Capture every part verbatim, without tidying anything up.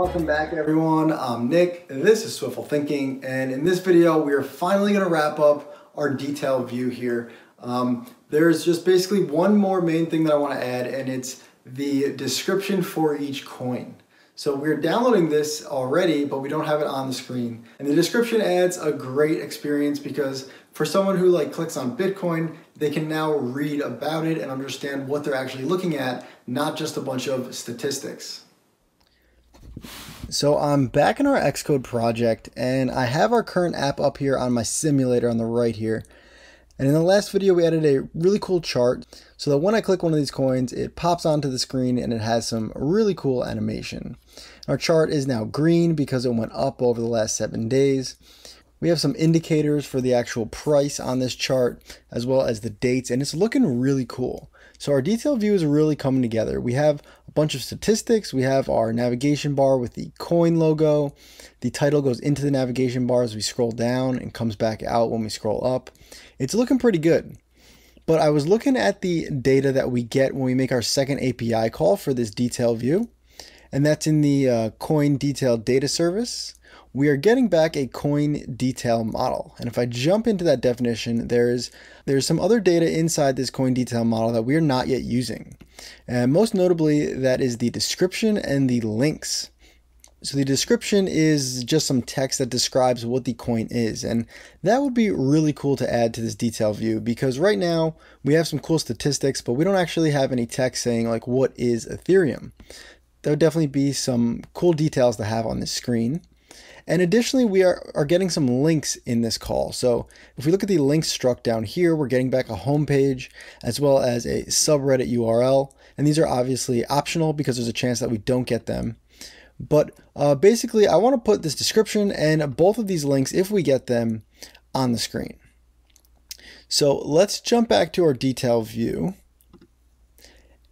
Welcome back, everyone. I'm Nick. This is Swiftful Thinking, and in this video, we are finally going to wrap up our detail view here. Um, there's just basically one more main thing that I want to add, and it's the description for each coin. So we're downloading this already, but we don't have it on the screen. And the description adds a great experience because for someone who like clicks on Bitcoin, they can now read about it and understand what they're actually looking at, not just a bunch of statistics. So I'm back in our Xcode project, and I have our current app up here on my simulator on the right here. And in the last video, we added a really cool chart so that when I click one of these coins, it pops onto the screen and it has some really cool animation. Our chart is now green because it went up over the last seven days. We have some indicators for the actual price on this chart, as well as the dates, and it's looking really cool. So our detail view is really coming together. We have a bunch of statistics. We have our navigation bar with the coin logo. The title goes into the navigation bar as we scroll down and comes back out when we scroll up. It's looking pretty good. But I was looking at the data that we get when we make our second A P I call for this detail view, and that's in the uh, coin detail data service. We are getting back a coin detail model. And if I jump into that definition, there's there's some other data inside this coin detail model that we are not yet using. And most notably, that is the description and the links. So the description is just some text that describes what the coin is. And that would be really cool to add to this detail view, because right now we have some cool statistics, but we don't actually have any text saying like, what is Ethereum? There'll definitely be some cool details to have on this screen. And additionally, we are, are getting some links in this call. So if we look at the links struct down here, we're getting back a homepage as well as a subreddit U R L. And these are obviously optional because there's a chance that we don't get them. But uh, basically, I want to put this description and both of these links, if we get them, on the screen. So let's jump back to our detail view.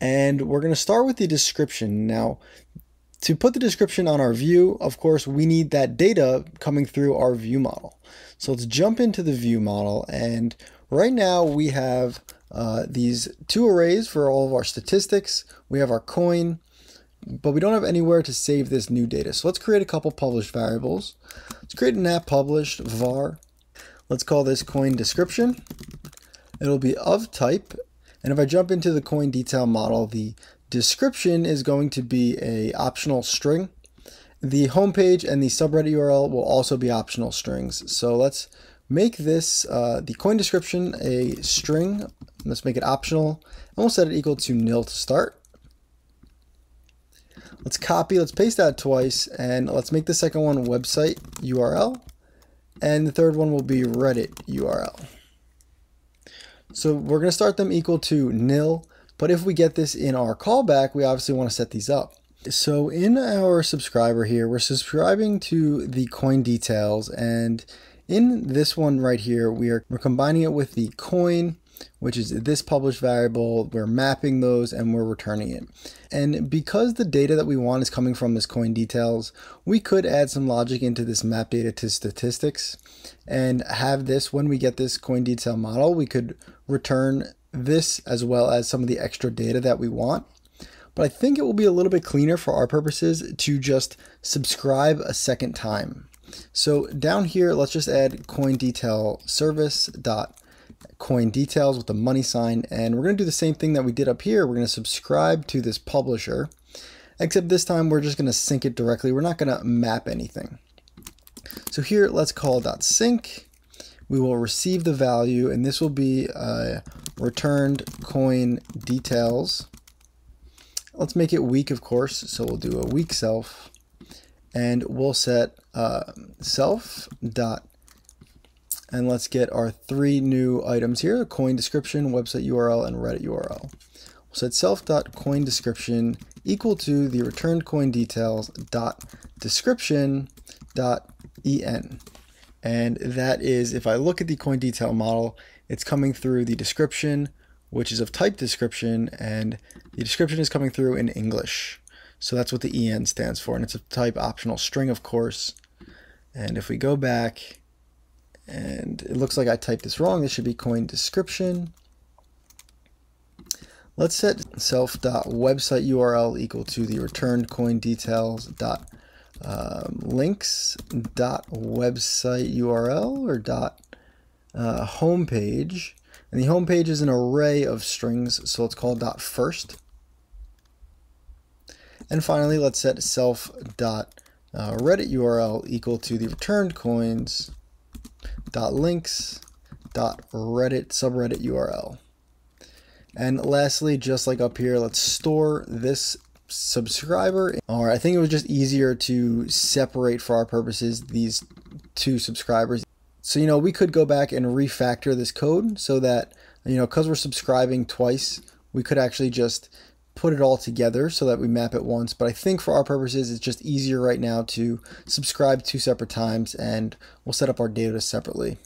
And we're going to start with the description. Now, to put the description on our view, of course, we need that data coming through our view model. So let's jump into the view model. And right now we have uh, these two arrays for all of our statistics. We have our coin, but we don't have anywhere to save this new data. So let's create a couple published variables. Let's create an app published var. Let's call this coin description. It'll be of type. And if I jump into the coin detail model, the description is going to be an optional string. The homepage and the subreddit U R L will also be optional strings. So let's make this, uh, the coin description, a string. Let's make it optional. And we'll set it equal to nil to start. Let's copy, let's paste that twice, and let's make the second one website U R L. And the third one will be Reddit U R L. So we're going to start them equal to nil. But if we get this in our callback, we obviously want to set these up. So in our subscriber here, we're subscribing to the coin details. And in this one right here, we are, we're combining it with the coin, which is this published variable. We're mapping those and we're returning it. And because the data that we want is coming from this coin details, we could add some logic into this map data to statistics and have this, when we get this coin detail model, we could return this as well as some of the extra data that we want. But I think it will be a little bit cleaner for our purposes to just subscribe a second time. So down here, let's just add coin detail service dot coin details with the money sign. And we're going to do the same thing that we did up here. We're going to subscribe to this publisher, except this time we're just going to sync it directly. We're not going to map anything. So here, let's call dot sync. We will receive the value, and this will be uh, returned coin details. Let's make it weak, of course. So we'll do a weak self, and we'll set uh, self dot, and let's get our three new items here: coin description, website U R L, and Reddit U R L. We'll set self dot coin description equal to the returned coin details dot description dot en. And that is, if I look at the coin detail model, it's coming through the description, which is of type description, and the description is coming through in English. So that's what the E N stands for, and it's a type optional string, of course. And if we go back, and it looks like I typed this wrong, this should be coin description. Let's set self.website U R L equal to the returned coin details dot um, links dot website U R L or dot uh, homepage, and the homepage is an array of strings, so let's call dot first. And finally, let's set self dot uh, Reddit U R L equal to the returned coins dot links dot Reddit subreddit U R L. And lastly, just like up here, let's store this subscriber. Or I think it was just easier to separate for our purposes these two subscribers. So, you know, we could go back and refactor this code so that, you know, because we're subscribing twice, we could actually just put it all together so that we map it once. But I think for our purposes, it's just easier right now to subscribe two separate times, and we'll set up our data separately.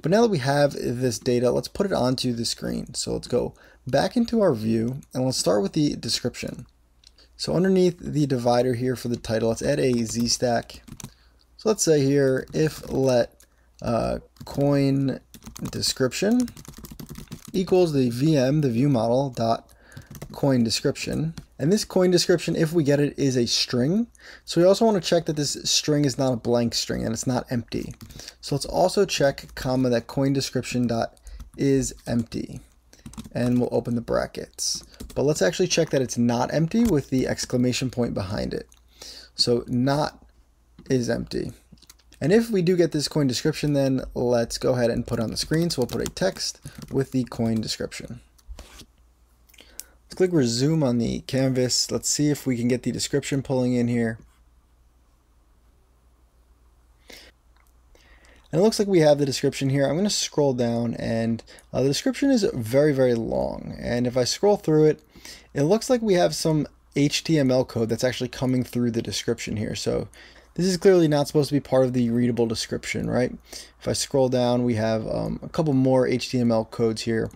But now that we have this data, let's put it onto the screen. So let's go back into our view and let's start with the description. So underneath the divider here for the title, let's add a Z stack. So let's say here, if let uh, coin description equals the V M, the view model dot coin description. And this coin description, if we get it, is a string. So we also want to check that this string is not a blank string and it's not empty. So let's also check comma that coin description dot is empty, and we'll open the brackets. But let's actually check that it's not empty with the exclamation point behind it. So not is empty. And if we do get this coin description, then let's go ahead and put on the screen. So we'll put a text with the coin description. Click resume on the canvas. Let's see if we can get the description pulling in here. And it looks like we have the description here. I'm going to scroll down, and uh, the description is very, very long. And if I scroll through it, it looks like we have some H T M L code that's actually coming through the description here. So this is clearly not supposed to be part of the readable description, right? If I scroll down, we have um, a couple more H T M L codes here.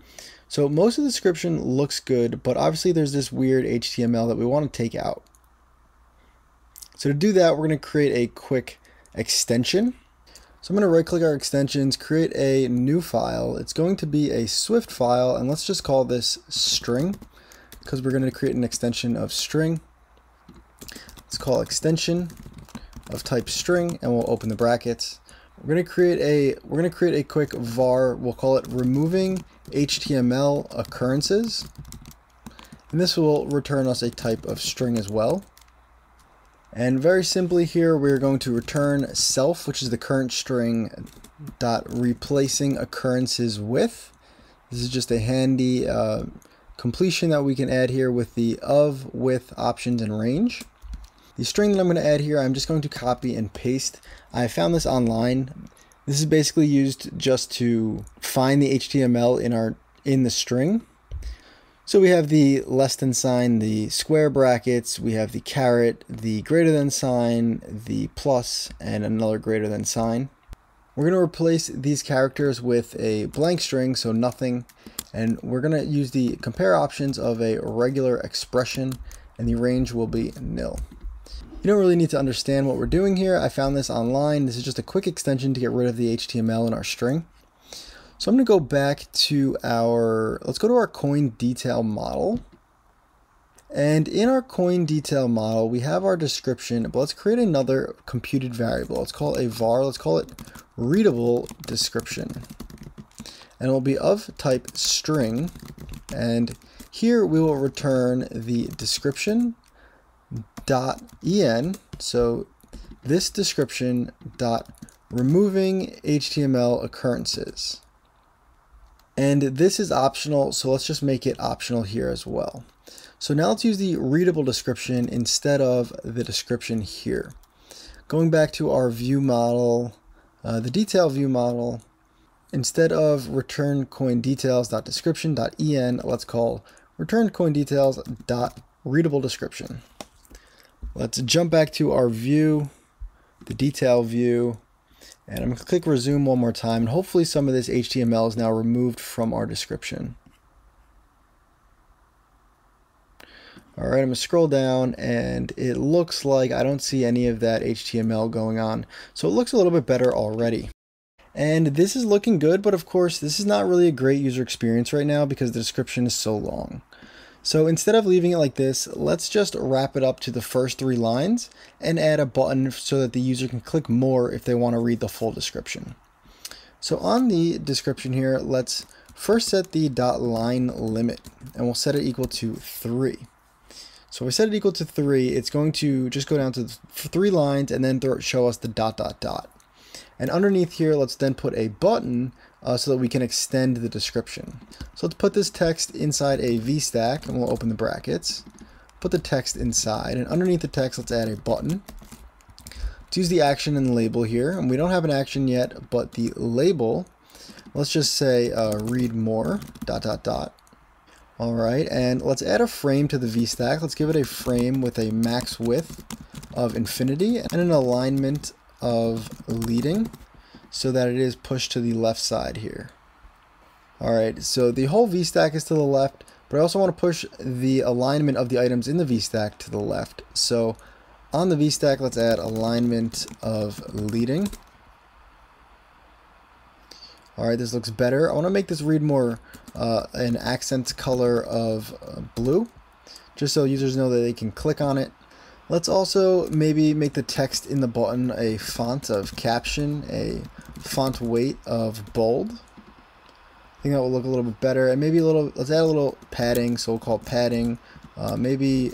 So most of the description looks good, but obviously there's this weird H T M L that we want to take out. So to do that, we're going to create a quick extension. So I'm going to right click our extensions, create a new file. It's going to be a Swift file, and let's just call this string because we're going to create an extension of string. Let's call extension of type string, and we'll open the brackets. We're going to create a we're going to create a quick var. We'll call it removing H T M L occurrences, and this will return us a type of string as well. And very simply here, we're going to return self, which is the current string, dot replacing occurrences with. This is just a handy uh, completion that we can add here with the of, with, options, and range. The string that I'm going to add here, I'm just going to copy and paste. I found this online. This is basically used just to find the H T M L in our in the string. So we have the less than sign, the square brackets, we have the caret, the greater than sign, the plus, and another greater than sign. We're going to replace these characters with a blank string, so nothing, and we're going to use the compare options of a regular expression, and the range will be nil. You don't really need to understand what we're doing here. I found this online. This is just a quick extension to get rid of the H T M L in our string. So I'm going to go back to our, let's go to our coin detail model. And in our coin detail model, we have our description, but let's create another computed variable. Let's call it a var. Let's call it readable description. And it will be of type string. And here we will return the description dot en, so this description dot removing H T M L occurrences. And this is optional, so let's just make it optional here as well. So now let's use the readable description instead of the description here. Going back to our view model, uh, the detail view model, instead of return coin details dot description dot en, let's call return coin details dot readable description. Let's jump back to our view, the detail view, and I'm going to click resume one more time, and hopefully some of this H T M L is now removed from our description. All right, I'm going to scroll down, and it looks like I don't see any of that H T M L going on, so it looks a little bit better already. And this is looking good, but of course, this is not really a great user experience right now because the description is so long. So instead of leaving it like this, let's just wrap it up to the first three lines and add a button so that the user can click more if they want to read the full description. So on the description here, let's first set the dot line limit, and we'll set it equal to three. So we set it equal to three, it's going to just go down to three lines and then throw, show us the dot dot dot. And underneath here, let's then put a button uh, so that we can extend the description. So let's put this text inside a V stack, and we'll open the brackets, put the text inside, and underneath the text, let's add a button. Let's use the action and label here, and we don't have an action yet, but the label, let's just say uh, read more dot dot dot. All right, and let's add a frame to the V stack. Let's give it a frame with a max width of infinity and an alignment of leading so that it is pushed to the left side here. All right, so the whole V stack is to the left, but I also want to push the alignment of the items in the V stack to the left. So on the V stack, let's add alignment of leading. All right, this looks better. I want to make this read more uh, an accent color of uh, blue, just so users know that they can click on it. Let's also maybe make the text in the button a font of caption, a font weight of bold. I think that will look a little bit better. And maybe a little, let's add a little padding, so we'll call padding uh, maybe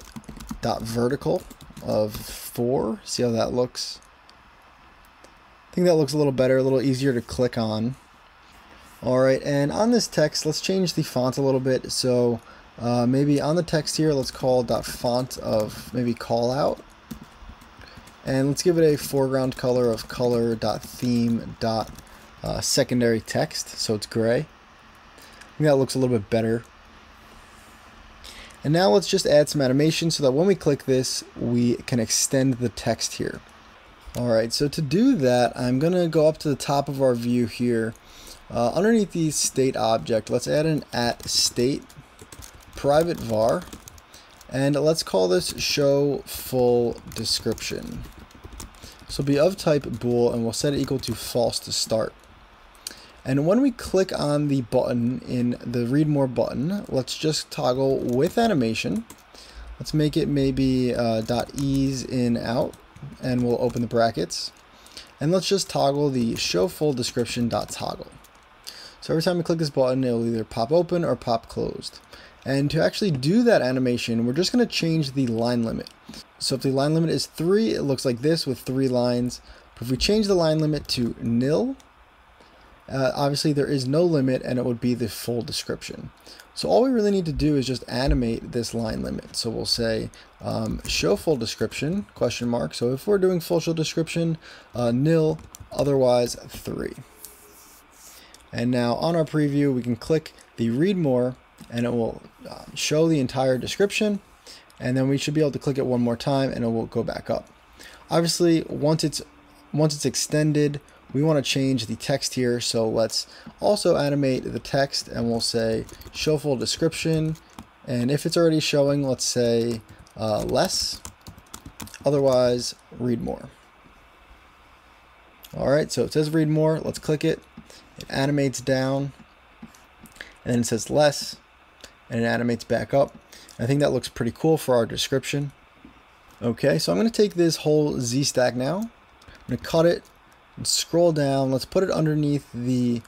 dot vertical of four. See how that looks? I think that looks a little better, a little easier to click on. Alright, and on this text, let's change the font a little bit. So uh, maybe on the text here, let's call dot font of maybe call out. And let's give it a foreground color of color dot theme dot uh, secondary text, so it's gray. I think that looks a little bit better. And now let's just add some animation so that when we click this, we can extend the text here. Alright, so to do that, I'm going to go up to the top of our view here. Uh, underneath the state object, let's add an at state private var, and let's call this show full description. So be of type bool, and we'll set it equal to false to start. And when we click on the button in the read more button, let's just toggle with animation. Let's make it maybe uh, dot ease in out, and we'll open the brackets, and let's just toggle the show full description dot toggle. So every time we click this button, it'll either pop open or pop closed. And to actually do that animation, we're just going to change the line limit. So if the line limit is three, it looks like this with three lines. But if we change the line limit to nil, uh, obviously there is no limit and it would be the full description. So all we really need to do is just animate this line limit. So we'll say um, show full description, question mark. So if we're doing full show description, uh, nil, otherwise three. And now on our preview, we can click the read more and it will show the entire description. And then we should be able to click it one more time and it will go back up. Obviously, once it's, once it's extended, we want to change the text here. So let's also animate the text and we'll say show full description. And if it's already showing, let's say uh, less, otherwise read more. All right, so it says read more, let's click it. It animates down, and then it says less, and it animates back up. I think that looks pretty cool for our description. Okay, so I'm going to take this whole Z stack now. I'm going to cut it and scroll down. Let's put it underneath the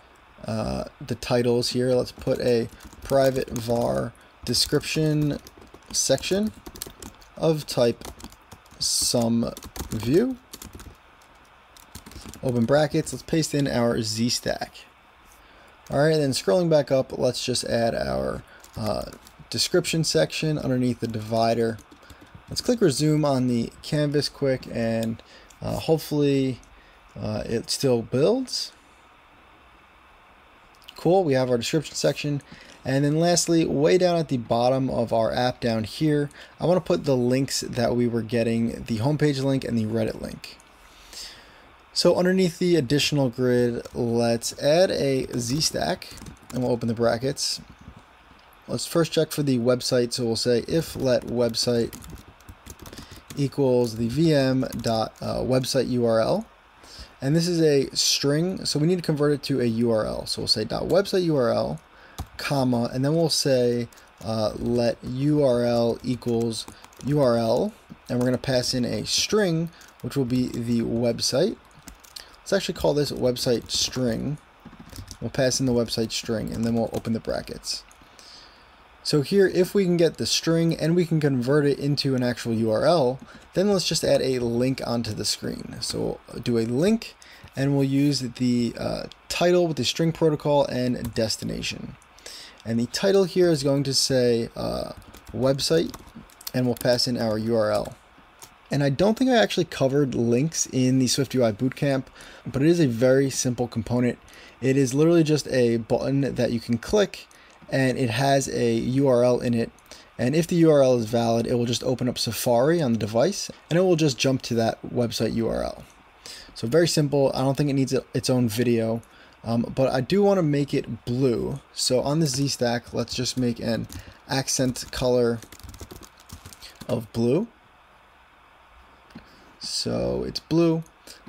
uh, the titles here. Let's put a private var description section of type some view. Open brackets, let's paste in our Z stack. All right, then scrolling back up, let's just add our uh, description section underneath the divider. Let's click resume on the canvas quick, and uh, hopefully uh, it still builds. Cool, we have our description section. And then lastly, way down at the bottom of our app down here, I want to put the links that we were getting, the homepage link and the Reddit link. So underneath the additional grid, let's add a Z stack and we'll open the brackets. Let's first check for the website. So we'll say if let website equals the V M dot uh, website U R L. And this is a string, so we need to convert it to a U R L. So we'll say dot website U R L, comma, and then we'll say uh, let U R L equals U R L, and we're going to pass in a string, which will be the website. Let's actually call this website string. We'll pass in the website string, and then we'll open the brackets. So here, if we can get the string and we can convert it into an actual U R L, then let's just add a link onto the screen. So we'll do a link, and we'll use the uh, title with the string protocol and destination. And the title here is going to say uh, website, and we'll pass in our U R L. And I don't think I actually covered links in the SwiftUI Bootcamp, but it is a very simple component. It is literally just a button that you can click, and it has a U R L in it. And if the U R L is valid, it will just open up Safari on the device, and it will just jump to that website U R L. So very simple. I don't think it needs a, its own video, um, but I do want to make it blue. So on the Z stack, let's just make an accent color of blue. So it's blue.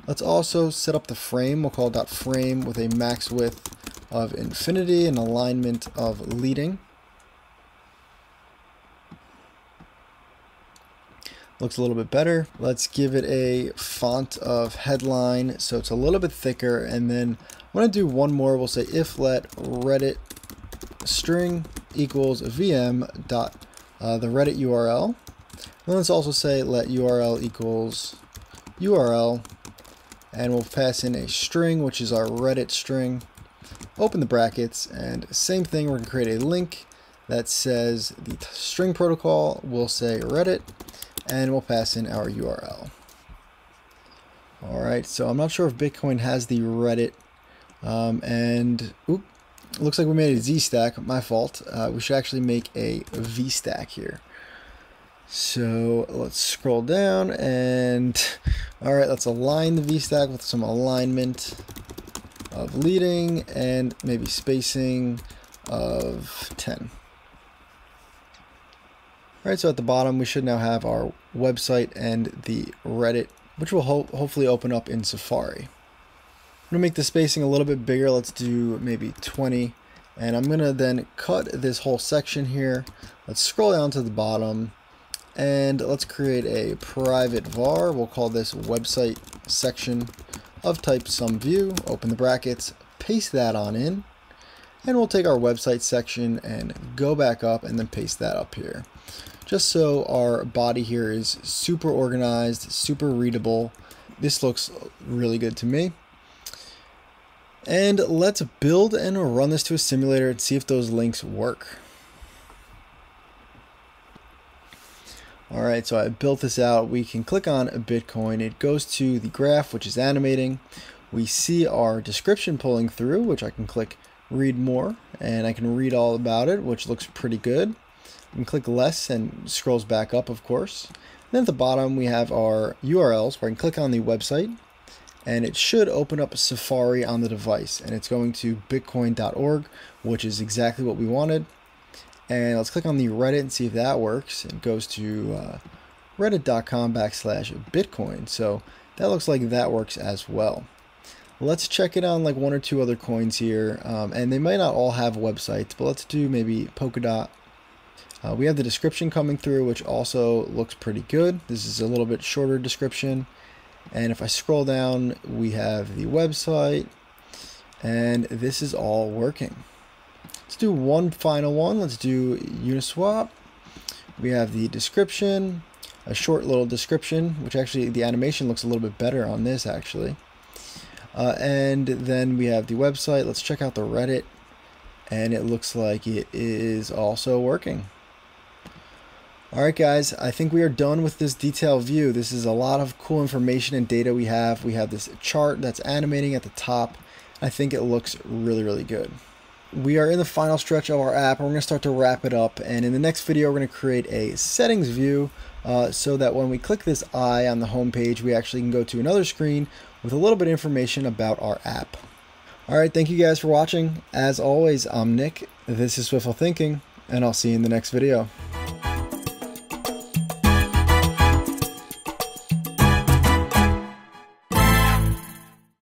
Let's also set up the frame. We'll call dot frame with a max width of infinity and alignment of leading. Looks a little bit better. Let's give it a font of headline, so it's a little bit thicker. And then I'm going to do one more. We'll say if let Reddit string equals vm dot uh, the Reddit U R L. And let's also say let U R L equals U R L, and we'll pass in a string, which is our Reddit string. Open the brackets, and same thing, we're going to create a link that says the string protocol, we'll say Reddit, and we'll pass in our U R L. Alright, so I'm not sure if Bitcoin has the Reddit, um, and oop, looks like we made a Z stack, my fault. Uh, we should actually make a V stack here. So let's scroll down, and alright, let's align the V stack with some alignment of leading and maybe spacing of ten. All right, so at the bottom, we should now have our website and the Reddit, which will ho hopefully open up in Safari. I'm gonna make the spacing a little bit bigger. Let's do maybe twenty. And I'm gonna then cut this whole section here. Let's scroll down to the bottom, and let's create a private var. We'll call this website section of type some view, open the brackets, paste that on in, and we'll take our website section and go back up and then paste that up here. Just so our body here is super organized, super readable. This looks really good to me. And let's build and run this to a simulator and see if those links work. All right, so I built this out. We can click on Bitcoin. It goes to the graph, which is animating. We see our description pulling through, which I can click read more, and I can read all about it, which looks pretty good. I can click less and scrolls back up, of course. And then at the bottom, we have our U R Ls where I can click on the website, and it should open up Safari on the device, and it's going to bitcoin dot org, which is exactly what we wanted. And let's click on the Reddit and see if that works. It goes to uh, reddit.com backslash Bitcoin. So that looks like that works as well. Let's check it on like one or two other coins here. Um, and they might not all have websites, but let's do maybe Polkadot. Uh, we have the description coming through, which also looks pretty good. This is a little bit shorter description. And if I scroll down, we have the website. And this is all working. Let's do one final one. Let's do Uniswap. We have the description, a short little description, which actually the animation looks a little bit better on this actually. Uh, and then we have the website. Let's check out the Reddit. And it looks like it is also working. All right, guys, I think we are done with this detail view. This is a lot of cool information and data we have. We have this chart that's animating at the top. I think it looks really, really good. We are in the final stretch of our app, and we're going to start to wrap it up. And in the next video, we're going to create a settings view uh, so that when we click this eye on the home page, we actually can go to another screen with a little bit of information about our app. All right, thank you guys for watching. As always, I'm Nick. This is Swiftful Thinking, and I'll see you in the next video.